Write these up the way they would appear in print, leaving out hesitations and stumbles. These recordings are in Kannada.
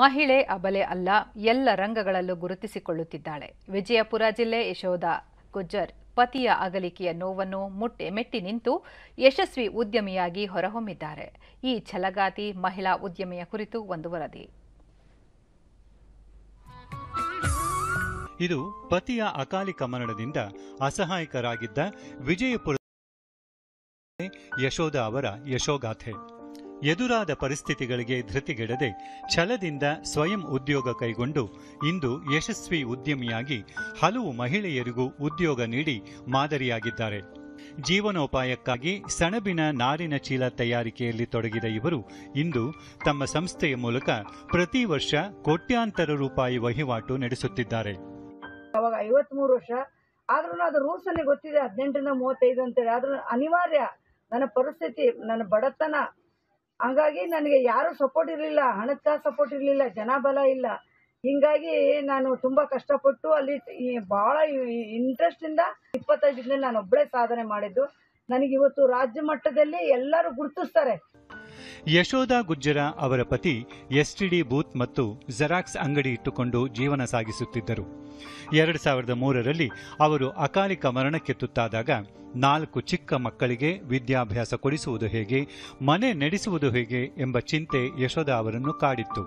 ಮಹಿಳೆ ಅಬಲೆ ಅಲ್ಲ, ಎಲ್ಲ ರಂಗಗಳಲ್ಲೂ ಗುರುತಿಸಿಕೊಳ್ಳುತ್ತಿದ್ದಾಳೆ. ವಿಜಯಪುರ ಜಿಲ್ಲೆ ಯಶೋದಾ ಗುಜ್ಜರ್ ಪತಿಯ ಅಗಲಿಕೆಯ ನೋವನ್ನು ಮೆಟ್ಟಿ ನಿಂತು ಯಶಸ್ವಿ ಉದ್ಯಮಿಯಾಗಿ ಹೊರಹೊಮ್ಮಿದ್ದಾರೆ. ಈ ಛಲಗಾತಿ ಮಹಿಳಾ ಉದ್ಯಮಿಯ ಕುರಿತು ಒಂದು ವರದಿ. ಇದು ಪತಿಯ ಅಕಾಲಿಕ ಮರಣದಿಂದ ಅಸಹಾಯಕರಾಗಿದ್ದ ವಿಜಯಪುರ ಯಶೋದಾ ಅವರ ಯಶೋಗಾಥೆ. ಎದುರಾದ ಪರಿಸ್ಥಿತಿಗಳಿಗೆ ಧೃತಿಗೆಡದೆ ಛಲದಿಂದ ಸ್ವಯಂ ಉದ್ಯೋಗ ಕೈಗೊಂಡು ಇಂದು ಯಶಸ್ವಿ ಉದ್ಯಮಿಯಾಗಿ ಹಲವು ಮಹಿಳೆಯರಿಗೂ ಉದ್ಯೋಗ ನೀಡಿ ಮಾದರಿಯಾಗಿದ್ದಾರೆ. ಜೀವನೋಪಾಯಕ್ಕಾಗಿ ಸೆಣಬಿನ ನಾರಿನ ಚೀಲ ತಯಾರಿಕೆಯಲ್ಲಿ ತೊಡಗಿದ ಇವರು ಇಂದು ತಮ್ಮ ಸಂಸ್ಥೆಯ ಮೂಲಕ ಪ್ರತಿ ವರ್ಷ ಕೋಟ್ಯಾಂತರ ರೂಪಾಯಿ ವಹಿವಾಟು ನಡೆಸುತ್ತಿದ್ದಾರೆ. ಅವಾಗ 53 ವರ್ಷ ಆದ್ರೂ ಅದು ರೂಲ್ಸ್ ಅಲ್ಲಿ ಗೊತ್ತಿದೆ 18 ರಿಂದ 35 ಅಂತೇಳಿ. ಆದ್ರೂ ಅನಿವಾರ್ಯ, ನನ್ನ ಪರಿಸ್ಥಿತಿ, ನನ್ನ ಬಡತನ, ಹಾಗಾಗಿ ನನಗೆ ಯಾರು ಸಪೋರ್ಟ್ ಇರಲಿಲ್ಲ, ಹಣದ ಸಪೋರ್ಟ್ ಇರಲಿಲ್ಲ, ಜನಬಲ ಇಲ್ಲ. ಹಿಂಗಾಗಿ ನಾನು ತುಂಬಾ ಕಷ್ಟಪಟ್ಟು ಅಲ್ಲಿ ಬಹಳ ಇಂಟ್ರೆಸ್ಟ್ ಇಂದ 25 ದಿನ ನಾನು ಒಬ್ಬಳೇ ಸಾಧನೆ ಮಾಡಿದ್ದು. ನನಗೆ ಇವತ್ತು ರಾಜ್ಯ ಮಟ್ಟದಲ್ಲಿ ಎಲ್ಲರೂ ಗುರುತಿಸ್ತಾರೆ. ಯಶೋದಾ ಗುಜ್ಜರ ಅವರ ಪತಿ ಎಸ್ಟಿಡಿ ಬೂತ್ ಮತ್ತು ಜೆರಾಕ್ಸ್ ಅಂಗಡಿ ಇಟ್ಟುಕೊಂಡು ಜೀವನ ಸಾಗಿಸುತ್ತಿದ್ದರು. 2003ರಲ್ಲಿ ಅವರು ಅಕಾಲಿಕ ಮರಣಕ್ಕೆ ತುತ್ತಾದಾಗ 4 ಚಿಕ್ಕ ಮಕ್ಕಳಿಗೆ ವಿದ್ಯಾಭ್ಯಾಸ ಕೊಡಿಸುವುದು ಹೇಗೆ, ಮನೆ ನಡೆಸುವುದು ಹೇಗೆ ಎಂಬ ಚಿಂತೆ ಯಶೋದಾ ಅವರನ್ನು ಕಾಡಿತ್ತು.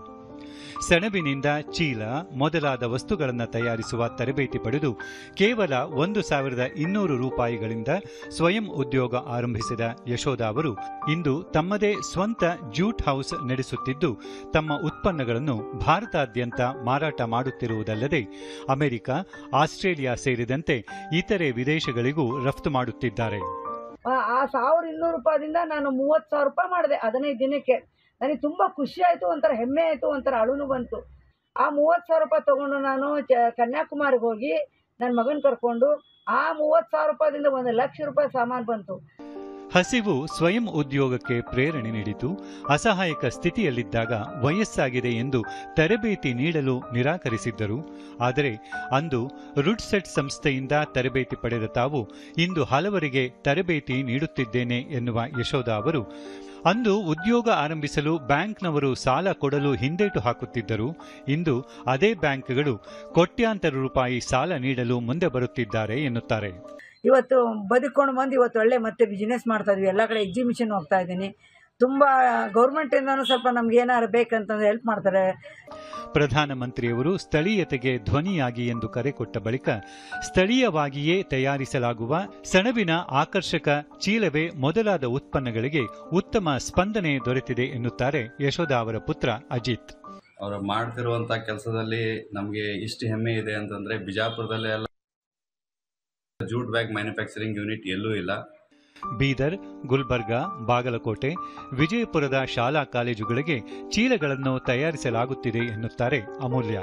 ಸೆಣಬಿನಿಂದ ಚೀಲ ಮೊದಲಾದ ವಸ್ತುಗಳನ್ನು ತಯಾರಿಸುವ ತರಬೇತಿ ಪಡೆದು ಕೇವಲ 1200 ರೂಪಾಯಿಗಳಿಂದ ಸ್ವಯಂ ಉದ್ಯೋಗ ಆರಂಭಿಸಿದ ಯಶೋದಾ ಅವರು ಇಂದು ತಮ್ಮದೇ ಸ್ವಂತ ಜ್ಯೂಟ್ ಹೌಸ್ ನಡೆಸುತ್ತಿದ್ದು, ತಮ್ಮ ಉತ್ಪನ್ನಗಳನ್ನು ಭಾರತಾದ್ಯಂತ ಮಾರಾಟ ಮಾಡುತ್ತಿರುವುದಲ್ಲದೆ ಅಮೆರಿಕ, ಆಸ್ಟ್ರೇಲಿಯಾ ಸೇರಿದಂತೆ ಇತರೆ ವಿದೇಶಗಳಿಗೂ ರಫ್ತು ಮಾಡುತ್ತಿದ್ದಾರೆ. ಆ 1200 ರೂಪಾಯಿಯಿಂದ ನಾನು 30,000 ರೂಪಾಯಿ ಮಾಡಿದೆ 15 ದಿನಕ್ಕೆ. ನನಗೆ ತುಂಬಾ ಖುಷಿ ಆಯ್ತು, ಒಂಥರ ಹೆಮ್ಮೆ ಆಯ್ತು, ಒಂಥರ ಅಳುನು ಬಂತು. ಆ 30,000 ರೂಪಾಯಿ ತಗೊಂಡು ನಾನು ಕನ್ಯಾಕುಮಾರಿಗೆ ಹೋಗಿ ನನ್ನ ಮಗನ ಕರ್ಕೊಂಡು ಆ 30,000 ರೂಪಾಯಿದಿಂದ 1,00,000 ರೂಪಾಯಿ ಸಾಮಾನು ಬಂತು. ಹಸಿವು ಸ್ವಯಂ ಉದ್ಯೋಗಕ್ಕೆ ಪ್ರೇರಣೆ ನೀಡಿತು. ಅಸಹಾಯಕ ಸ್ಥಿತಿಯಲ್ಲಿದ್ದಾಗ ವಯಸ್ಸಾಗಿದೆ ಎಂದು ತರಬೇತಿ ನೀಡಲು ನಿರಾಕರಿಸಿದ್ದರು. ಆದರೆ ಅಂದು ರುಡ್ಸೆಟ್ ಸಂಸ್ಥೆಯಿಂದ ತರಬೇತಿ ಪಡೆದ ತಾವು ಇಂದು ಹಲವರಿಗೆ ತರಬೇತಿ ನೀಡುತ್ತಿದ್ದೇನೆ ಎನ್ನುವ ಯಶೋದಾ ಅವರು ಅಂದು ಉದ್ಯೋಗ ಆರಂಭಿಸಲು ಬ್ಯಾಂಕ್ನವರು ಸಾಲ ಕೊಡಲು ಹಿಂದೇಟು ಹಾಕುತ್ತಿದ್ದರು. ಇಂದು ಅದೇ ಬ್ಯಾಂಕ್ಗಳು ಕೋಟ್ಯಾಂತರ ರೂಪಾಯಿ ಸಾಲ ನೀಡಲು ಮುಂದೆ ಬರುತ್ತಿದ್ದಾರೆ ಎನ್ನುತ್ತಾರೆ. ಇವತ್ತು ಬದುಕೊಂಡು ಬಂದು ಇವತ್ತು ಒಳ್ಳೆ ಮತ್ತೆ ಬಿಸಿನೆಸ್ ಮಾಡ್ತಾ ಇದ್ವಿ. ಎಲ್ಲ ಕಡೆ ಎಕ್ಸಿಬಿಷನ್ ಹೋಗ್ತಾ ಇದ್ದೀನಿ. ತುಂಬ ಗೌರ್ಮೆಂಟಿಂದನೂ ಸ್ವಲ್ಪ ನಮ್ಗೆ ಏನಾದ್ರು ಬೇಕಂತಂದ್ರೆ ಹೆಲ್ಪ್ ಮಾಡ್ತಾರೆ. ಪ್ರಧಾನಮಂತ್ರಿಯವರು ಸ್ಥಳೀಯತೆಗೆ ಧ್ವನಿಯಾಗಿ ಎಂದು ಕರೆ ಕೊಟ್ಟ ಬಳಿಕ ಸ್ಥಳೀಯವಾಗಿಯೇ ತಯಾರಿಸಲಾಗುವ ಸೆಣಬಿನ ಆಕರ್ಷಕ ಚೀಲವೇ ಮೊದಲಾದ ಉತ್ಪನ್ನಗಳಿಗೆ ಉತ್ತಮ ಸ್ಪಂದನೆ ದೊರೆತಿದೆ ಎನ್ನುತ್ತಾರೆ ಯಶೋದಾ ಅವರ ಪುತ್ರ ಅಜಿತ್. ಅವರು ಮಾಡ್ತಿರುವಂತ ಕೆಲಸದಲ್ಲಿ ನಮಗೆ ಇಷ್ಟು ಹೆಮ್ಮೆ ಇದೆ ಅಂತಂದ್ರೆ ಬಿಜಾಪುರದಲ್ಲಿ ಎಲ್ಲ ಜೂಟ್ ಬ್ಯಾಗ್ ಮ್ಯಾನುಫ್ಯಾಕ್ಚರಿಂಗ್ ಯೂನಿಟ್ ಎಲ್ಲೂ ಇಲ್ಲ. ಬೀದರ್, ಗುಲ್ಬರ್ಗಾ, ಬಾಗಲಕೋಟೆ, ವಿಜಯಪುರದ ಶಾಲಾ ಕಾಲೇಜುಗಳಿಗೆ ಚೀಲಗಳನ್ನು ತಯಾರಿಸಲಾಗುತ್ತಿದೆ ಎನ್ನುತ್ತಾರೆ ಅಮೂಲ್ಯ.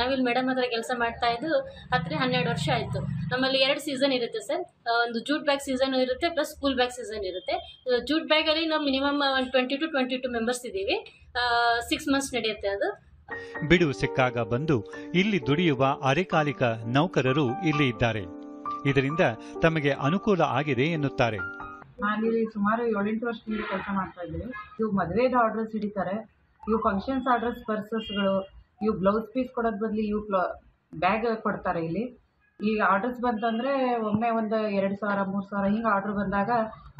ನಾವಿಲ್ಲಿ ಮೇಡಮ್ ಹತ್ರ ಕೆಲಸ ಮಾಡ್ತಾ ಇದ್ದು 10-12 ವರ್ಷ ಆಯಿತು. ನಮ್ಮಲ್ಲಿ 2 ಸೀಸನ್ ಇರುತ್ತೆ ಸರ್. ಒಂದು ಜೂಟ್ ಬ್ಯಾಗ್ ಸೀಸನ್ ಇರುತ್ತೆ, ಪ್ಲಸ್ ಸ್ಕೂಲ್ ಬ್ಯಾಗ್ ಸೀಸನ್ ಇರುತ್ತೆ. ಜೂಟ್ ಬ್ಯಾಗಲ್ಲಿ ನಾವು ಮಿನಿಮಮ್ 20 to 22 ಮೆಂಬರ್ಸ್ ಇದ್ದೀವಿ. 6 ಮಂತ್ಸ್ ನಡೆಯುತ್ತೆ ಅದು. ಬಿಡುವು ಸಿಕ್ಕಾಗ ಬಂದು ಇಲ್ಲಿ ದುಡಿಯುವ ಅರೆಕಾಲಿಕ ನೌಕರರು ಇಲ್ಲಿ ಇದ್ದಾರೆ. ಇದರಿಂದ ತಮಗೆ ಅನುಕೂಲ ಆಗಿದೆ ಎನ್ನುತ್ತಾರೆ. ನಾನಿಲ್ಲಿ ಸುಮಾರು 7-8 ವರ್ಷದಿಂದ ಕೆಲಸ ಮಾಡ್ತಾ ಇದ್ದೀನಿ. ಇವು ಮದುವೆಗೆ ಆರ್ಡರ್ಸ್ ಹಿಡಿತಾರೆ, ಇವು ಫಂಕ್ಷನ್ಸ್ ಆರ್ಡರ್ಸ್, ಪರ್ಸಸ್ಗಳು, ಇವು ಬ್ಲೌಸ್ ಪೀಸ್ ಕೊಡೋದ್ ಬದಲು ಇವು ಬ್ಯಾಗ್ ಕೊಡ್ತಾರೆ. ಇಲ್ಲಿ ಈ ಆರ್ಡರ್ಸ್ ಬಂತಂದ್ರೆ ಒಮ್ಮೆ ಒಂದು 2,000-3,000 ಹಿಂಗೆ ಆರ್ಡರ್ ಬಂದಾಗ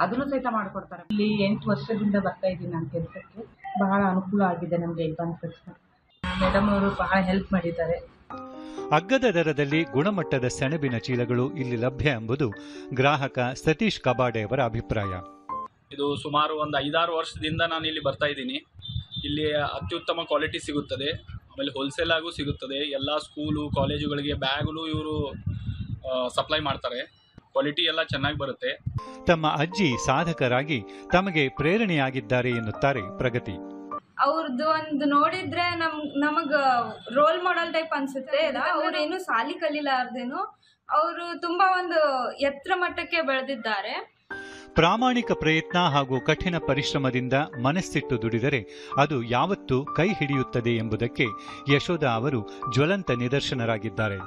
ಅದನ್ನು ಸಹಿತ ಮಾಡಿಕೊಡ್ತಾರೆ. ಇಲ್ಲಿ 8 ವರ್ಷದಿಂದ ಬರ್ತಾ ಇದ್ದೀನಿ ನಾನು ಕೆಲಸಕ್ಕೆ. ಬಹಳ ಅನುಕೂಲ ಆಗಿದೆ ನಮಗೆ ಈ ಪಂಚಾಯತ್. ಮೇಡಮ್ ಅವರು ಬಹಳ ಹೆಲ್ಪ್ ಮಾಡಿದ್ದಾರೆ. ಅಗ್ಗದ ದರದಲ್ಲಿ ಗುಣಮಟ್ಟದ ಸೆಣಬಿನ ಚೀಲಗಳು ಇಲ್ಲಿ ಲಭ್ಯ ಎಂಬುದು ಗ್ರಾಹಕ ಸತೀಶ್ ಕಬಾಡೆ ಅವರ ಅಭಿಪ್ರಾಯ. ಇದು ಸುಮಾರು ಒಂದು 5-6 ವರ್ಷದಿಂದ ನಾನು ಇಲ್ಲಿ ಬರ್ತಾ ಇದ್ದೀನಿ. ಇಲ್ಲಿ ಅತ್ಯುತ್ತಮ ಕ್ವಾಲಿಟಿ ಸಿಗುತ್ತದೆ, ಆಮೇಲೆ ಹೋಲ್ಸೇಲ್ ಆಗೂ ಸಿಗುತ್ತದೆ. ಎಲ್ಲ ಸ್ಕೂಲು ಕಾಲೇಜುಗಳಿಗೆ ಬ್ಯಾಗ್ಲು ಇವರು ಸಪ್ಲೈ ಮಾಡ್ತಾರೆ. ಕ್ವಾಲಿಟಿ ಎಲ್ಲ ಚೆನ್ನಾಗಿ ಬರುತ್ತೆ. ತಮ್ಮ ಅಜ್ಜಿ ಸಾಧಕರಾಗಿ ತಮಗೆ ಪ್ರೇರಣೆಯಾಗಿದ್ದಾರೆ ಎನ್ನುತ್ತಾರೆ ಪ್ರಗತಿ. ಅವ್ರದ್ದು ಒಂದು ನೋಡಿದ್ರೆ ನಮಗ ರೋಲ್ ಮಾಡೆಲ್ ಟೈಪ್ ಅನ್ಸುತ್ತೆ. ಅವ್ರೇನು ಸಾಲಿ ಕಲಿಲಾರ್ದೇನು ಅವರು ತುಂಬಾ ಒಂದು ಎತ್ತರ ಮಟ್ಟಕ್ಕೆ ಬೆಳೆದಿದ್ದಾರೆ. ಪ್ರಾಮಾಣಿಕ ಪ್ರಯತ್ನ ಹಾಗೂ ಕಠಿಣ ಪರಿಶ್ರಮದಿಂದ ಮನಸ್ಸಿಟ್ಟು ದುಡಿದರೆ ಅದು ಯಾವತ್ತೂ ಕೈ ಹಿಡಿಯುತ್ತದೆ ಎಂಬುದಕ್ಕೆ ಯಶೋದಾ ಅವರು ಜ್ವಲಂತ ನಿದರ್ಶನರಾಗಿದ್ದಾರೆ.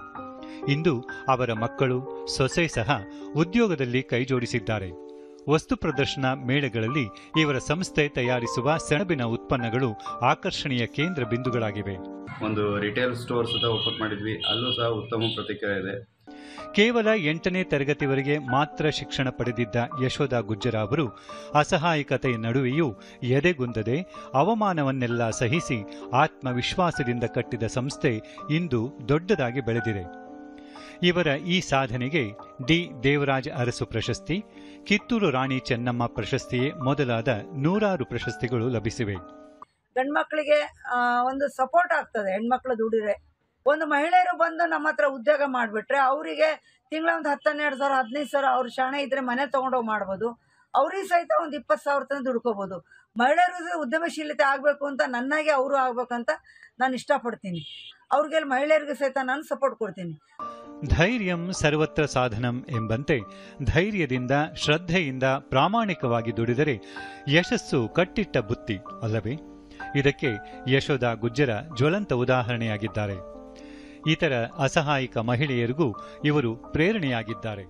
ಇಂದು ಅವರ ಮಕ್ಕಳು, ಸೊಸೆ ಸಹ ಉದ್ಯೋಗದಲ್ಲಿ ಕೈಜೋಡಿಸಿದ್ದಾರೆ. ವಸ್ತು ಪ್ರದರ್ಶನ ಮೇಳಗಳಲ್ಲಿ ಇವರ ಸಂಸ್ಥೆ ತಯಾರಿಸುವ ಸೆಣಬಿನ ಉತ್ಪನ್ನಗಳು ಆಕರ್ಷಣೀಯ ಕೇಂದ್ರ ಬಿಂದುಗಳಾಗಿವೆ. ಒಂದು ರಿಟೇಲ್ ಸ್ಟೋರ್ ಸಹ ಓಪನ್ ಮಾಡಿದ್ವಿ, ಅಲ್ಲೂ ಸಹ ಉತ್ತಮ ಪ್ರತಿಕ್ರಿಯೆ ಇದೆ. ಕೇವಲ 8ನೇ ತರಗತಿವರೆಗೆ ಮಾತ್ರ ಶಿಕ್ಷಣ ಪಡೆದಿದ್ದ ಯಶೋಧ ಗುಜ್ಜರ ಅವರು ಅಸಹಾಯಕತೆಯ ನಡುವೆಯೂ ಎದೆಗುಂದದೆ ಅವಮಾನವನ್ನೆಲ್ಲ ಸಹಿಸಿ ಆತ್ಮವಿಶ್ವಾಸದಿಂದ ಕಟ್ಟಿದ ಸಂಸ್ಥೆ ಇಂದು ದೊಡ್ಡದಾಗಿ ಬೆಳೆದಿದೆ. ಇವರ ಈ ಸಾಧನೆಗೆ ಡಿ ದೇವರಾಜ ಅರಸು ಪ್ರಶಸ್ತಿ, ಕಿತ್ತೂರು ರಾಣಿ ಚೆನ್ನಮ್ಮ ಪ್ರಶಸ್ತಿಯೇ ಮೊದಲಾದ ನೂರಾರು ಪ್ರಶಸ್ತಿಗಳು ಲಭಿಸಿವೆ. ಗಂಡ್ಮಕ್ಳಿಗೆ ಒಂದು ಸಪೋರ್ಟ್ ಆಗ್ತದೆ. ಹೆಣ್ಮಕ್ಳು ದುಡಿದ್ರೆ, ಒಂದು ಮಹಿಳೆಯರು ಬಂದು ನಮ್ಮ ಹತ್ರ ಉದ್ಯೋಗ ಮಾಡಿಬಿಟ್ರೆ ಅವರಿಗೆ ತಿಂಗಳ ಒಂದು 10-12 ಸಾವಿರ, 15 ಸಾವಿರ ಅವ್ರ ಶಾಣೆ ಇದ್ರೆ ಮನೆ ತೊಗೊಂಡೋಗಿ ಮಾಡ್ಬೋದು. ಅವ್ರಿಗೆ ಸಹಿತ ಒಂದು 20 ಸಾವಿರ ತನಕ ದುಡ್ಕೋಬೋದು. ಮಹಿಳೆಯರು ಉದ್ಯಮಶೀಲತೆ ಆಗಬೇಕು ಅಂತ, ನನ್ನಾಗೆ ಅವರು ಆಗ್ಬೇಕಂತ ನಾನು ಇಷ್ಟಪಡ್ತೀನಿ. ಅವ್ರಿಗೆ ಮಹಿಳೆಯರಿಗೆ ಸಹಿತ ನಾನು ಸಪೋರ್ಟ್ ಕೊಡ್ತೀನಿ. ಧೈರ್ಯಂ ಸರ್ವತ್ರ ಸಾಧನಂ ಎಂಬಂತೆ ಧೈರ್ಯದಿಂದ, ಶ್ರದ್ಧೆಯಿಂದ ಪ್ರಾಮಾಣಿಕವಾಗಿ ದುಡಿದರೆ ಯಶಸ್ಸು ಕಟ್ಟಿಟ್ಟ ಬುತ್ತಿ ಅಲ್ಲವೇ? ಇದಕ್ಕೆ ಯಶೋಧ ಗುಜ್ಜರ ಜ್ವಲಂತ ಉದಾಹರಣೆಯಾಗಿದ್ದಾರೆ. ಇತರ ಅಸಹಾಯಕ ಮಹಿಳೆಯರಿಗೂ ಇವರು ಪ್ರೇರಣೆಯಾಗಿದ್ದಾರೆ.